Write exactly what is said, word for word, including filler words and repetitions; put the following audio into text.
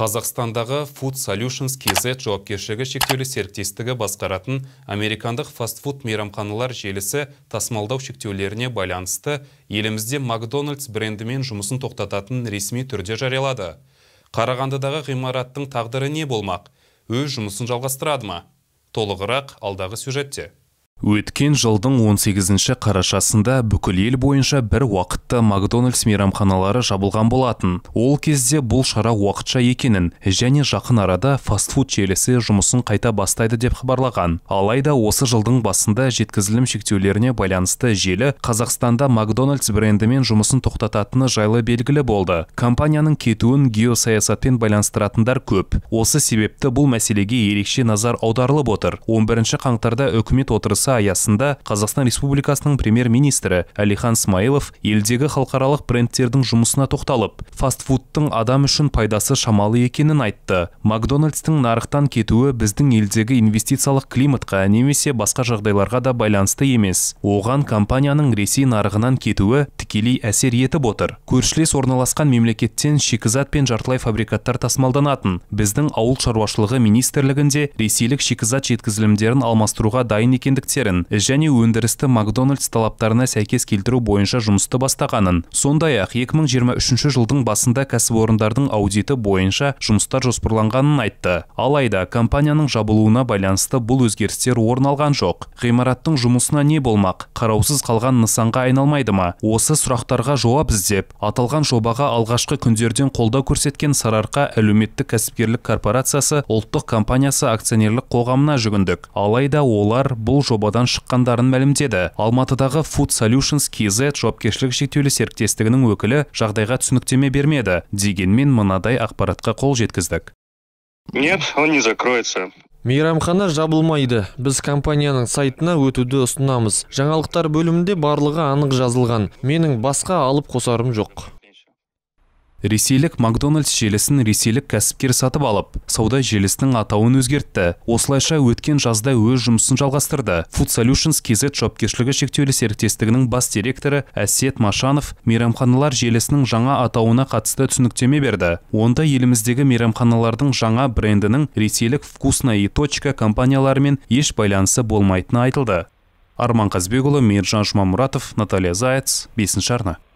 Қазақстандағы Food Solutions кей зет жауапкершілігі шектеулі серіктестігі басқаратын американдық фастфуд мейрамханалар желісі тасымалдау шектеулеріне байланысты елімізде Макдональдс брендімен жұмысын тоқтататын ресми түрде жариялады. Қарағандыдағы ғимараттың тағдыры не болмақ? Өз жұмысын жалғастырады ма? Толығырақ алдағы сюжетте. Өткен жылдың он сегізінші қарашасында бүкіл ел бойынша бір уақытта Макдональдс мейрамханалары жабылған болатын. Ол кезде бұл шара уақытша екенін және жақын арада фастфуд желісі жұмысын қайта бастайды деп хабарлаған. Алайда осы жылдың басында жеткізілім шектеулеріне байланысты желі Қазақстанда Макдональдс брендімен жұмысын тоқтататыны жайлы белгілі болды. Компанияның кетуін геосаясатпен байланыстыратындар көп. Осы себепті бұл мәселеге ерекше назар аударылып отыр. он бірінші қаңтарда үкімет отырысы аясында Қазақстан Республикасының премьер-министрі Әлихан Смайлов елдегі халықаралық брендтердің жұмысына тоқталып, фастфудтың адам үшін пайдасы шамалы екенін айтты. Макдональдстың нарықтан кетуі біздің елдегі инвестициялық климатқа немесе басқа жағдайларға да байланысты емес. Оған компанияның Ресей нарығынан кетуі тікелей әсер етіп отыр. Көршілес орналасқан мемлекеттен шикізат пен жартылай фабрикаттар тасымалданатын. Біздің ауыл шаруашылығы министрлігінде ресейлік шикізат жеткізілімдерін алмастыруға дайын екендіктен және өндірісті Макдональдс талаптарына сәйкес келтіру бойынша жұмысты бастағанын. Сондай-ақ екі мың жиырма үшінші жылдың басында кәсіпорындардың аудиті бойынша жұмыстар жоспарланғанын айтты. Алайда компанияның жабылуына байланысты бұл өзгерістер орын алған жоқ. Ғимараттың жұмысына не болмақ? Қараусыз қалған нысанға айналмайды ма? Осы сұрақтарға жауап іздеп, аталған жобаға алғашқы күндерден қолдау көрсеткен Сарыарқа әлеуметтік кәсіпкерлік корпорациясы ұлттық компаниясы акционерлік қоғамына жүгіндік. Алайда олар бұл жоба шыққандарын мәлімдеді. Алматыдағы Food Solutions кей зет жауапкершілігі шектеулі серіктестігінің өкілі жағдайға түсініктеме бермеді. Дегенмен мынадай ақпаратқа қол жеткіздік. Нет, он не закроется. Мейрамхана жабылмайды. Біз компанияның сайтына өтуді ұсынамыз. Жаңалықтар бөлімінде барлығы анық жазылған. Менің басқа алып қосарым жоқ. Ресейлік Макдональдс желісін ресейлік кәсіпкер сатып алып, сауда желісінің атауын өзгертті. Осылайша өткен жазда өз жұмысын жалғастырды. Food Solutions кей зет жауапкершілігі шектеулі серіктестігінің бас директоры Әсет Машанов мейрамханалар желісінің жаңа атауына қатысты түсініктеме берді. Онда еліміздегі мейрамханалардың жаңа брендінің ресейлік «Вкусно и точка» компанияларымен еш байланысы болмайтыны айтылды. Арман Қазбегулы, Мейржан Мамуратов, Наталья Заяц, бесінші арна.